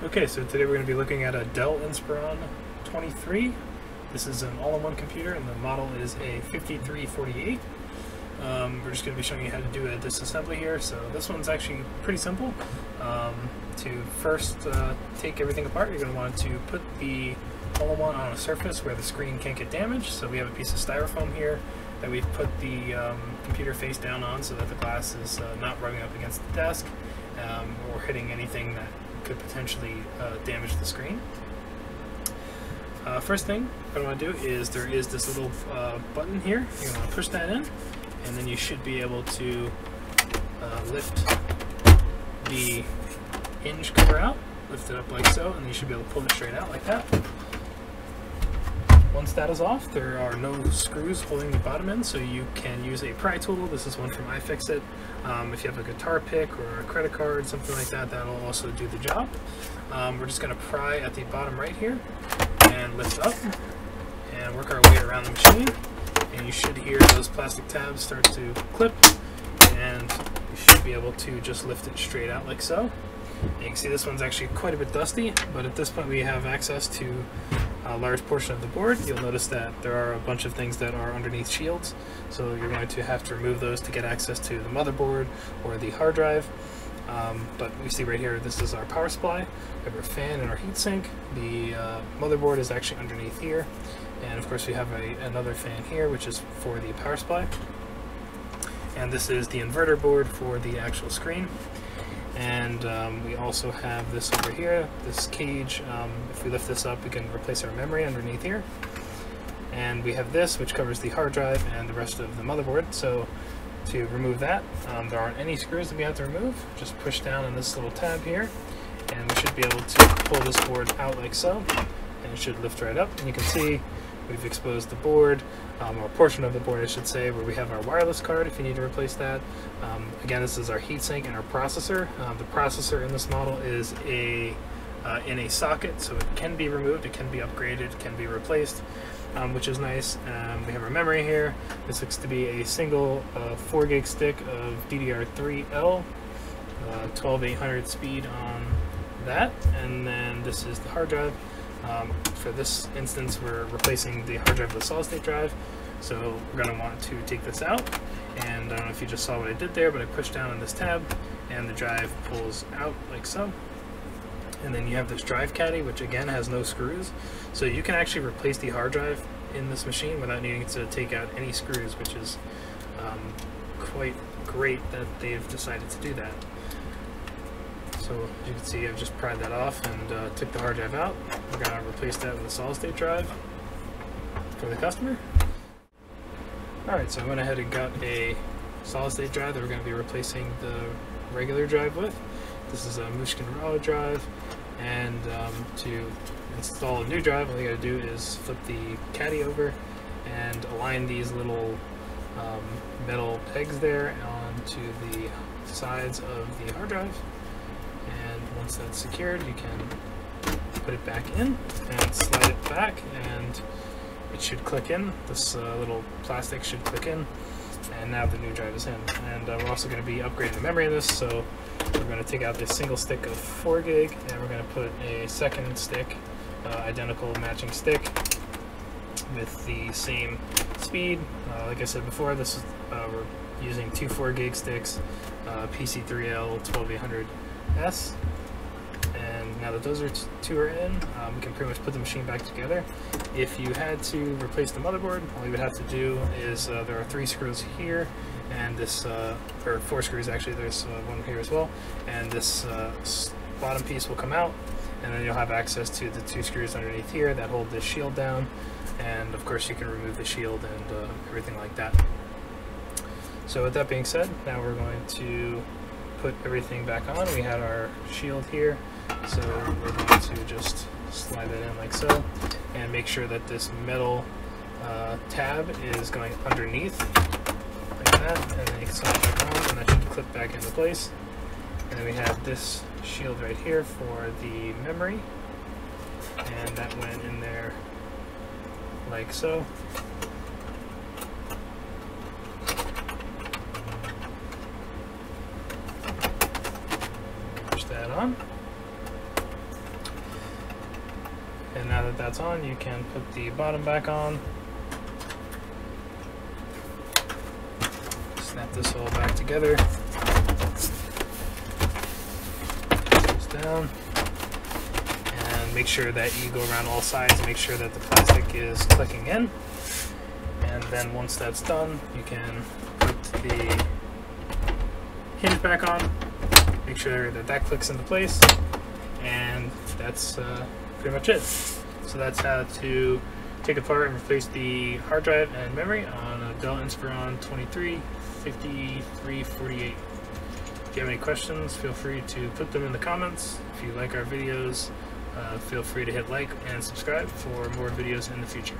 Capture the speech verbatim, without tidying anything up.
Okay, so today we're going to be looking at a Dell Inspiron twenty-three. This is an all-in-one computer and the model is a fifty-three forty-eight. Um, we're just going to be showing you how to do a disassembly here. So this one's actually pretty simple. Um, to first uh, take everything apart, you're going to want to put the all-in-one on a surface where the screen can't get damaged. So we have a piece of styrofoam here that we've put the um, computer face down on so that the glass is uh, not rubbing up against the desk um, or hitting anything that could potentially uh, damage the screen. Uh, first thing what I want to do is there is this little uh, button here. You're going to push that in, and then you should be able to uh, lift the hinge cover out, lift it up like so, and you should be able to pull it straight out like that. Once that is off, there are no screws holding the bottom end, so you can use a pry tool. This is one from iFixit. Um, if you have a guitar pick or a credit card, something like that, that'll also do the job. Um, we're just going to pry at the bottom right here and lift up and work our way around the machine. And you should hear those plastic tabs start to clip, and you should be able to just lift it straight out like so. And you can see this one's actually quite a bit dusty, but at this point we have access to a large portion of the board. You'll notice that there are a bunch of things that are underneath shields, so you're going to have to remove those to get access to the motherboard or the hard drive. Um, but we see right here, this is our power supply, we have our fan and our heatsink. The uh, motherboard is actually underneath here, and of course we have a, another fan here which is for the power supply, and this is the inverter board for the actual screen. And um, we also have this over here, this cage. Um, if we lift this up, we can replace our memory underneath here. And we have this, which covers the hard drive and the rest of the motherboard. So to remove that, um, there aren't any screws that we have to remove. Just push down on this little tab here, and we should be able to pull this board out like so. And it should lift right up. And you can see we've exposed the board, um, or a portion of the board I should say, where we have our wireless card if you need to replace that. Um, again, this is our heatsink and our processor. Um, the processor in this model is a uh, in a socket, so it can be removed, it can be upgraded, it can be replaced, um, which is nice. Um, we have our memory here. This looks to be a single uh, four gig stick of D D R three L, uh, twelve eight hundred speed on that, and then this is the hard drive. Um, for this instance, we're replacing the hard drive with a solid state drive, so we're going to want to take this out. And I don't know if you just saw what I did there, but I pushed down on this tab and the drive pulls out like so. And then you have this drive caddy, which again has no screws, so you can actually replace the hard drive in this machine without needing to take out any screws, which is um, quite great that they've decided to do that. So as you can see, I've just pried that off and uh, took the hard drive out. We're going to replace that with a solid state drive for the customer. Alright, so I went ahead and got a solid state drive that we're going to be replacing the regular drive with. This is a Mushkin Rao drive, and um, to install a new drive, all you got to do is flip the caddy over and align these little um, metal pegs there onto the sides of the hard drive. And once that's secured, you can put it back in and slide it back, and it should click in. This uh, little plastic should click in, and now the new drive is in. And uh, we're also going to be upgrading the memory of this, so we're going to take out this single stick of four gig, and we're going to put a second stick, uh, identical matching stick, with the same speed. Uh, like I said before, this is uh, we're using two four gig sticks, uh, P C three L twelve eight hundred S, and now that those are two are in, um, we can pretty much put the machine back together. If you had to replace the motherboard, all you would have to do is uh, there are three screws here, and this uh, or four screws actually. There's uh, one here as well, and this uh, bottom piece will come out, and then you'll have access to the two screws underneath here that hold this shield down, and of course you can remove the shield and uh, everything like that. So with that being said, now we're going to put everything back on. We had our shield here, so we're going to just slide that in like so, and make sure that this metal uh, tab is going underneath like that, and then you can slide it back on, and that should clip back into place. And then we have this shield right here for the memory, and that went in there like so. That on, And now that that's on, you can put the bottom back on. Snap this all back together. This down. And make sure that you go around all sides and make sure that the plastic is clicking in. And then once that's done, you can put the hinge back on. Make sure that that clicks into place. And that's uh, pretty much it. So that's how to take apart and replace the hard drive and memory on a Dell Inspiron twenty-three fifty-three forty-eight. If you have any questions, feel free to put them in the comments. If you like our videos, uh, feel free to hit like and subscribe for more videos in the future.